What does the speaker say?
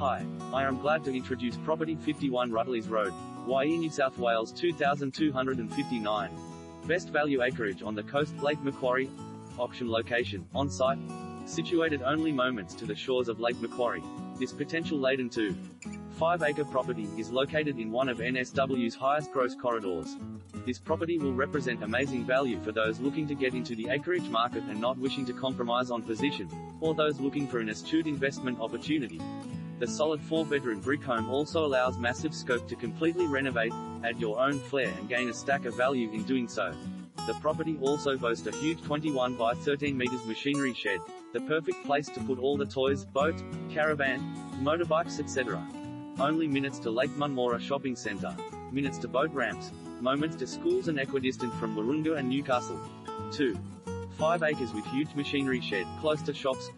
Hi, I am glad to introduce Property 51 Ruttleys Road, Wyee, New South Wales 2259. Best value acreage on the coast, Lake Macquarie. Auction location, on-site. Situated only moments to the shores of Lake Macquarie, this potential laden 2.5-acre property is located in one of NSW's highest gross corridors. This property will represent amazing value for those looking to get into the acreage market and not wishing to compromise on position, or those looking for an astute investment opportunity. The solid 4-bedroom brick home also allows massive scope to completely renovate, add your own flair and gain a stack of value in doing so. The property also boasts a huge 21 by 13 meters machinery shed, the perfect place to put all the toys, boat, caravan, motorbikes etc. Only minutes to Lake Munmora shopping centre, minutes to boat ramps, moments to schools and equidistant from Wurunga and Newcastle. 2.5 acres with huge machinery shed, close to shops.